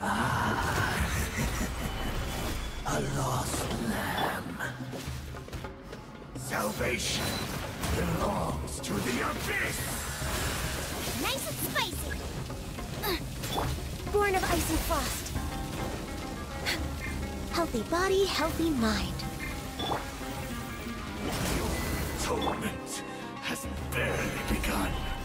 Ah, a lost lamb. Salvation belongs to the abyss. Nice and spicy. Born of ice and frost. Healthy body, healthy mind. Your torment has barely begun.